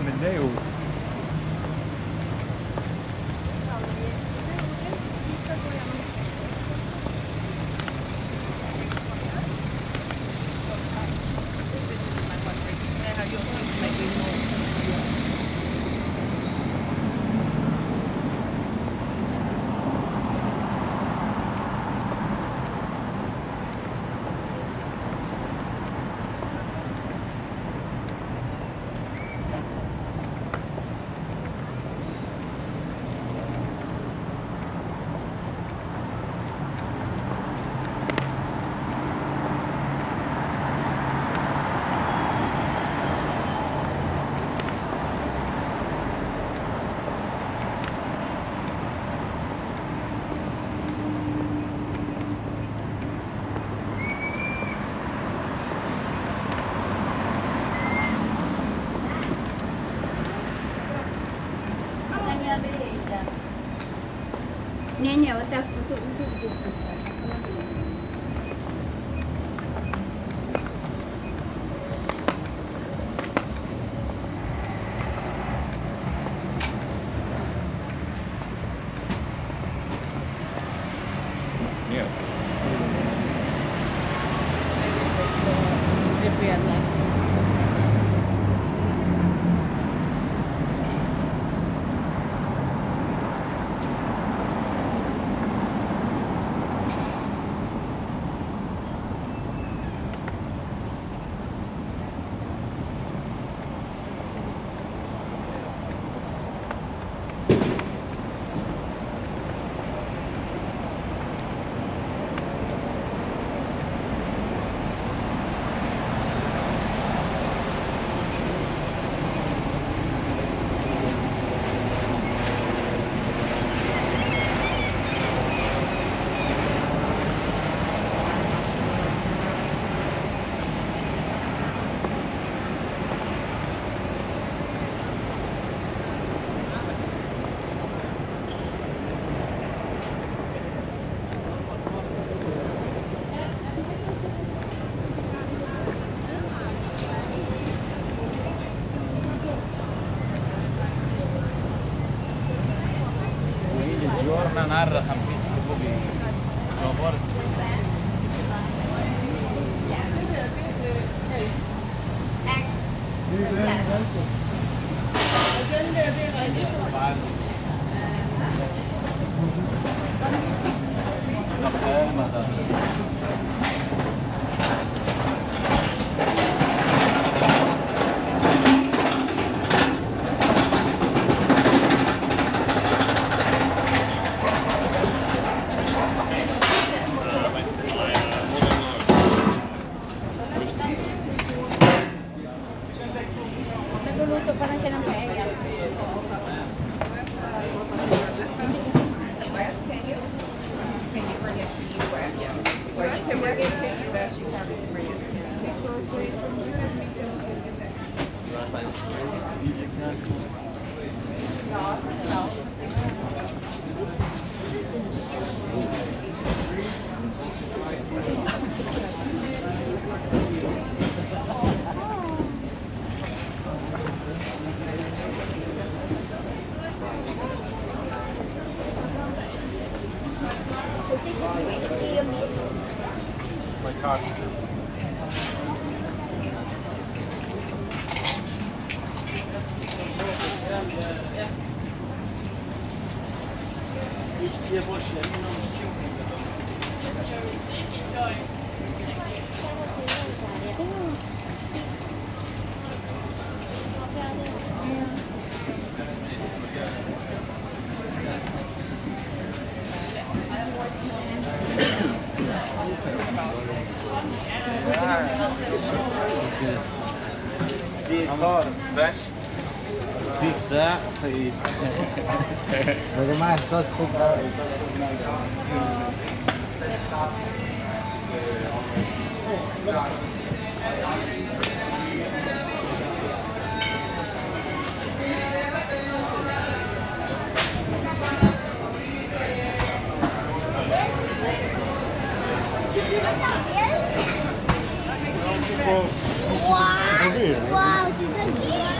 Leimendeel. Не-не, вот так вот тут поставь. Narra tantissimo pochi sono forti. Dat is goed. Wow, wow, she's a kid.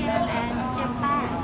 Sweden and Japan.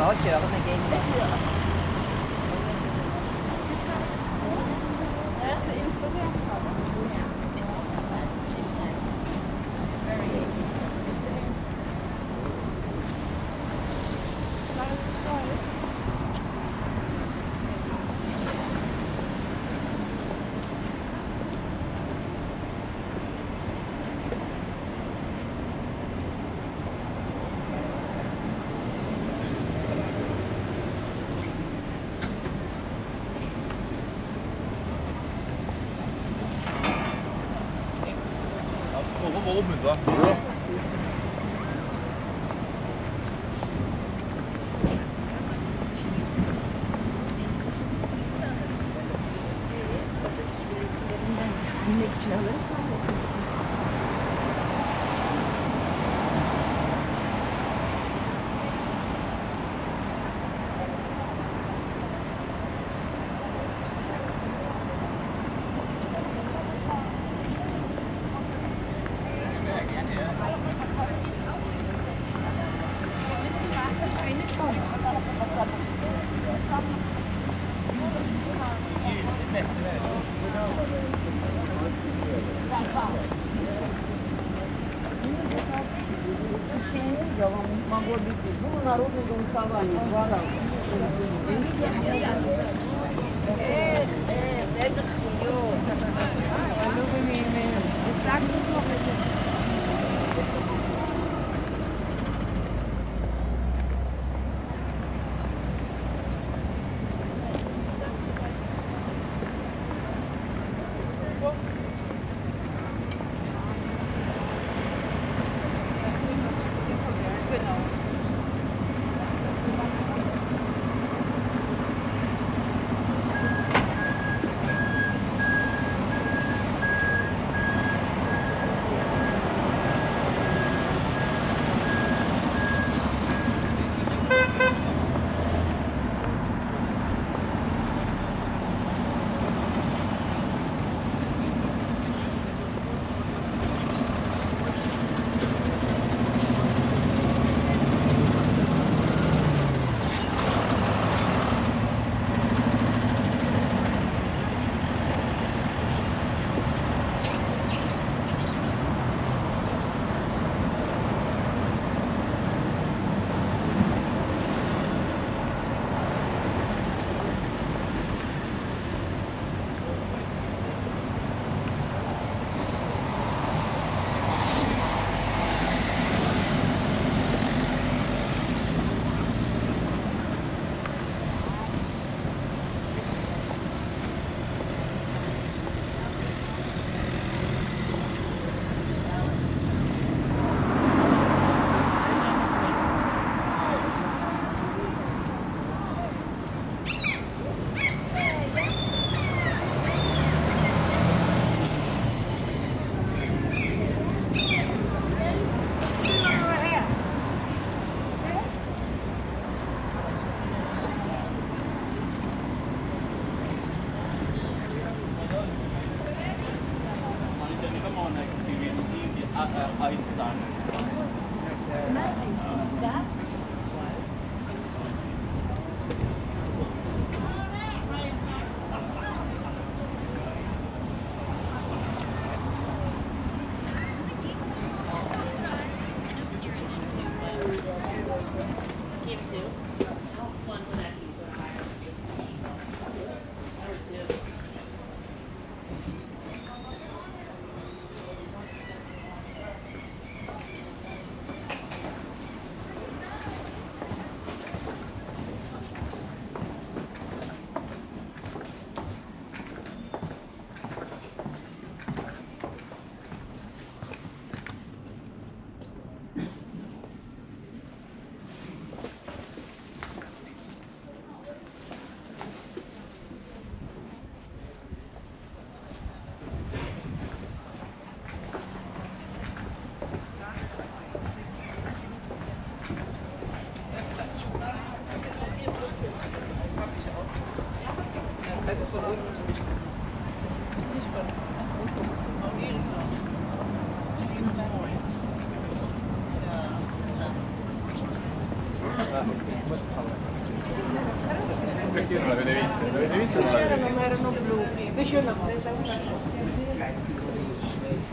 Okay, that was my game. Oben, wa? Ja. Могу объяснить. Было народное голосование два раза. Это хуёво. Так неплохо это.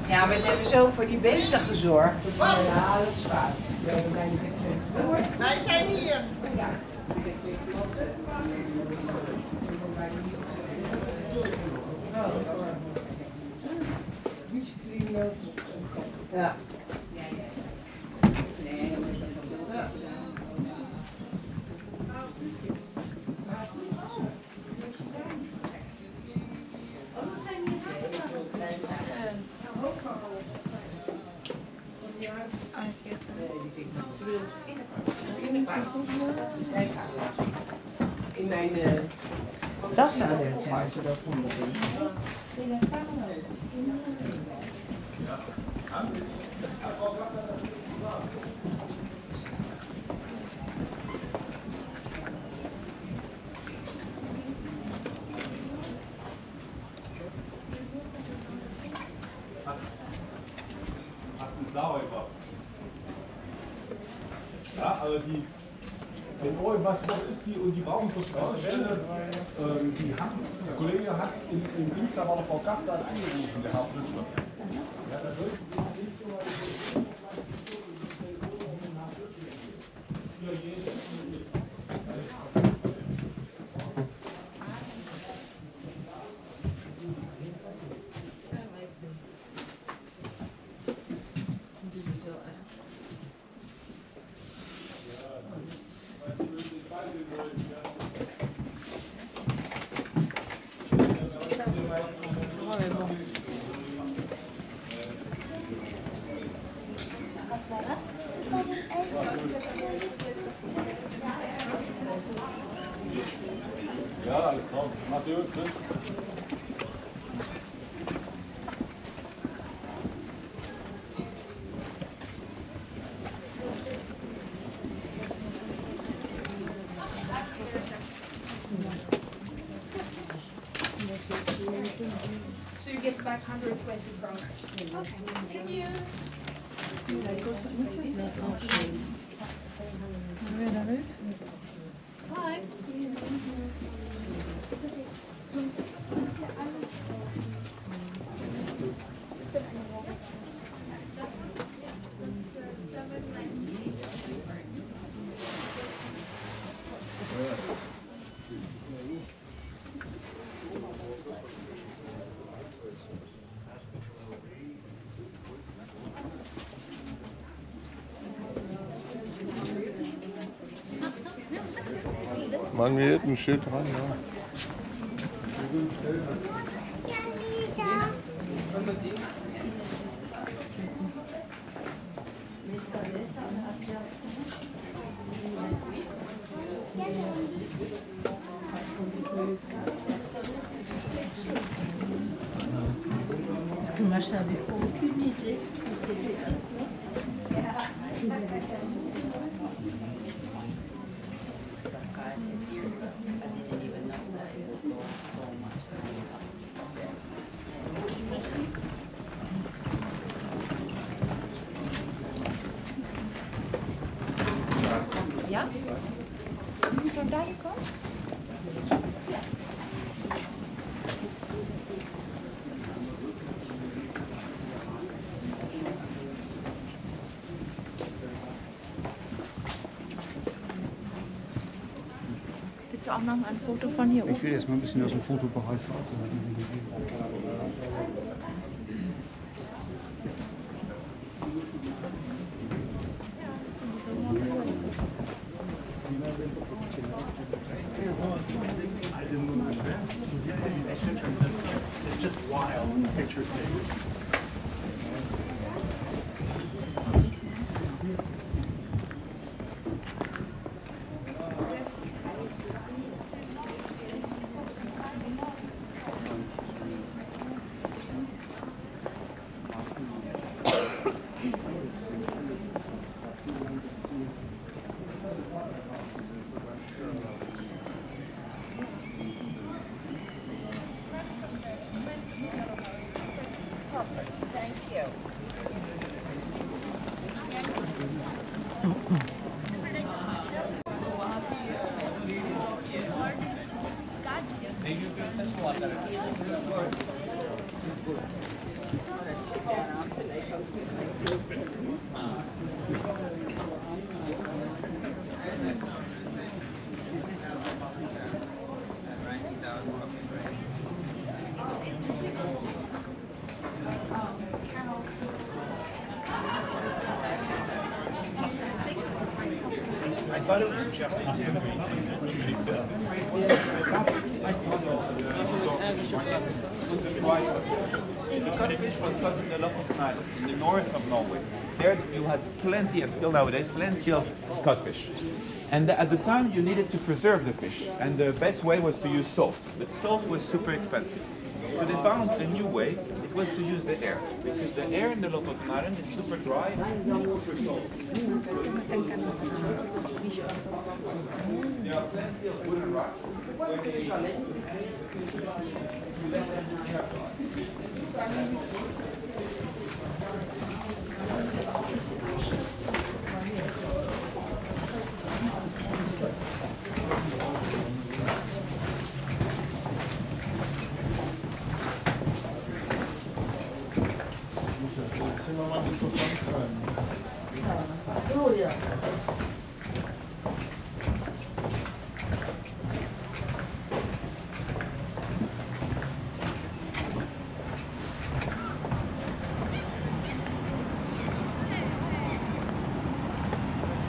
Ja, we hebben zo voor die beesten gezorgd. Ja, dat is waar. Wij zijn hier. Ja. Ja. In mijn tas aan het zijn ze dat vonden. Ja, also die, wenn irgendwas noch ist, die, und die brauchen zur Straßenwende, der Kollege hat im Dienst aber noch Frau Kaplan angerufen, der Hauptwissler. Ja, das wird nicht so weit. Ja, ik kan het natuurlijk. So you get back 120 kroner. Okay, thank you. Hi. Man, wir hätten ein Schild dran, ja. Parce que moi, je n'avais aucune idée que c'était un peu. Auch noch ein Foto von hier oben? Ich will jetzt mal ein bisschen aus dem Fotobereich Perfect. Thank you. I thought it was Jeff. The codfish was caught in the local canals in the north of Norway. There you had plenty, and still nowadays, plenty of codfish. And at the time you needed to preserve the fish, and the best way was to use salt. But salt was super expensive. So they found a new way. It was to use the air, because the air in the local canal is super dry and super salt. There are plenty of wooden rocks where they shut in. You let them mal interessant sein. Ja. So, ja.